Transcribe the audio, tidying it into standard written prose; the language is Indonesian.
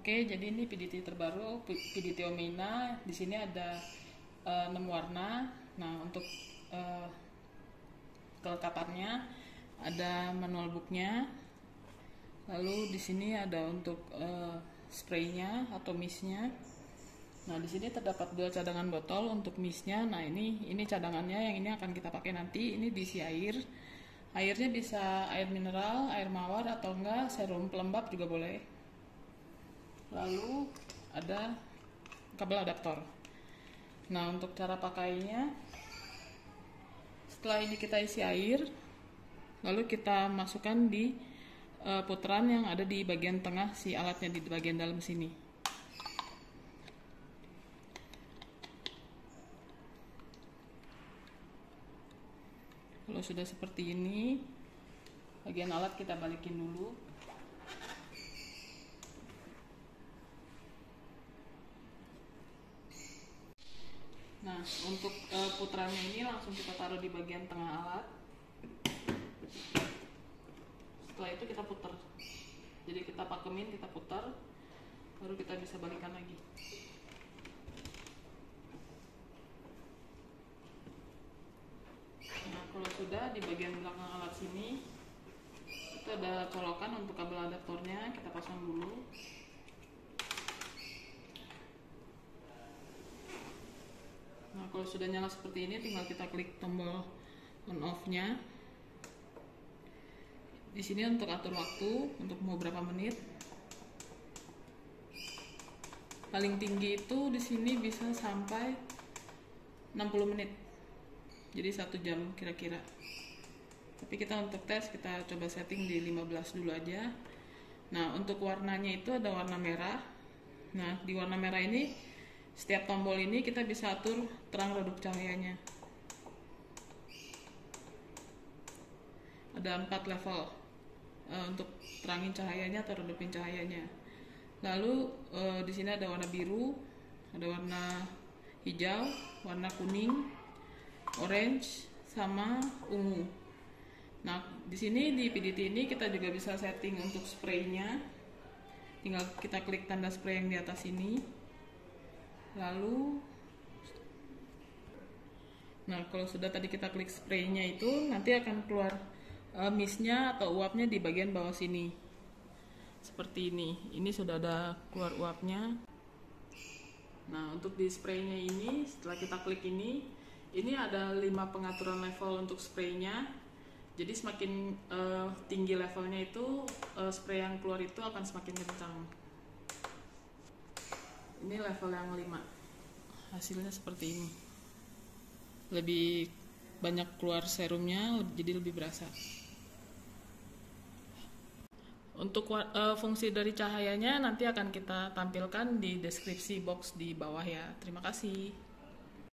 Oke, jadi ini PDT terbaru, PDT Omeina. Di sini ada 6 warna. Nah, untuk kelengkapannya ada manual booknya. Lalu di sini ada untuk spraynya atau mistnya. Nah, di sini terdapat 2 cadangan botol untuk mistnya. Nah, ini cadangannya, yang ini akan kita pakai nanti. Ini diisi air. Airnya bisa air mineral, air mawar, atau enggak serum pelembab juga boleh. Lalu ada kabel adaptor. Nah, untuk cara pakainya, setelah ini kita isi air, lalu kita masukkan di putaran yang ada di bagian tengah si alatnya, di bagian dalam sini. Kalau sudah seperti ini, bagian alat kita balikin dulu. Nah, untuk putarannya ini langsung kita taruh di bagian tengah alat. Setelah itu kita putar. Jadi kita pakemin, kita putar, baru kita bisa balikkan lagi. Nah, kalau sudah di bagian belakang alat sini, itu ada colokan untuk kabel adaptornya, kita pasang dulu. Nah, kalau sudah nyala seperti ini, tinggal kita klik tombol on off-nya. Di sini untuk atur waktu, untuk mau berapa menit. Paling tinggi itu di sini bisa sampai 60 menit. Jadi 1 jam kira-kira. Tapi kita untuk tes, kita coba setting di 15 dulu aja. Nah, untuk warnanya itu ada warna merah. Nah, di warna merah ini, setiap tombol ini kita bisa atur terang redup cahayanya. Ada 4 level untuk terangin cahayanya atau redupin cahayanya. Lalu di sini ada warna biru, ada warna hijau, warna kuning, orange, sama ungu. Nah, di sini di PDT ini kita juga bisa setting untuk spraynya. Tinggal kita klik tanda spray yang di atas ini. Lalu, nah kalau sudah tadi kita klik spraynya itu, nanti akan keluar mistnya atau uapnya di bagian bawah sini. Seperti ini sudah ada keluar uapnya. Nah, untuk di spraynya ini, setelah kita klik ini ada 5 pengaturan level untuk spraynya. Jadi semakin tinggi levelnya itu, spray yang keluar itu akan semakin kencang. Ini level yang 5. Hasilnya seperti ini. Lebih banyak keluar serumnya, jadi lebih berasa. Untuk fungsi dari cahayanya nanti akan kita tampilkan di deskripsi box di bawah ya. Terima kasih.